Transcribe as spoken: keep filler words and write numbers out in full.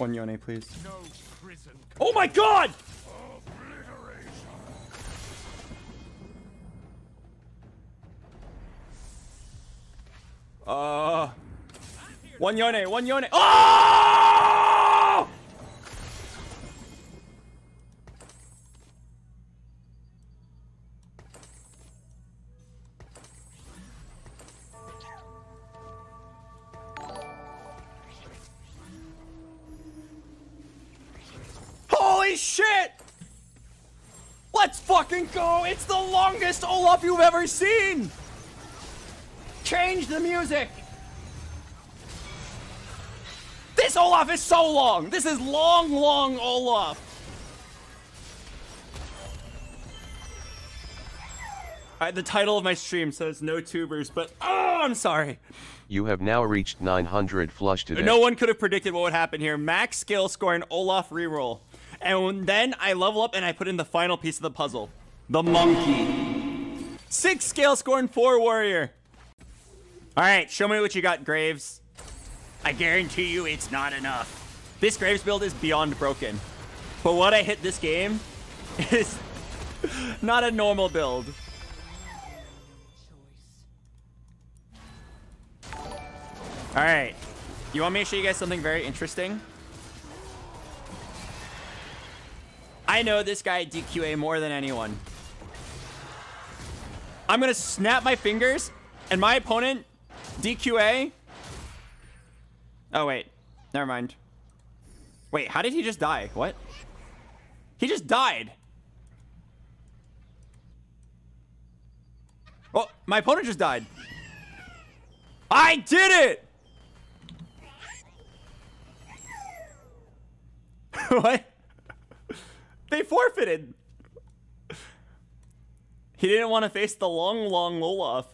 One Yone, please. No prison. Oh my god! Uh, one Yone, one Yone. Oh! Holy shit! Let's fucking go! It's the longest Olaf you've ever seen! Change the music! This Olaf is so long! This is long, long Olaf! Alright, the title of my stream says no tubers, but oh, I'm sorry. You have now reached nine hundred flush today. No one could have predicted what would happen here. Max skill scoring Olaf reroll. And then I level up and I put in the final piece of the puzzle. The monkey. Six scale scoring four warrior. Alright, show me what you got, Graves. I guarantee you it's not enough. This Graves build is beyond broken. But what I hit this game is not a normal build. Alright, you want me to show you guys something very interesting? I know this guy at D Q A more than anyone. I'm gonna snap my fingers and my opponent D Q A. Oh wait, never mind. Wait, how did he just die? What? He just died. Oh, my opponent just died. I did it. What? They forfeited. He didn't want to face the long, long Olaf.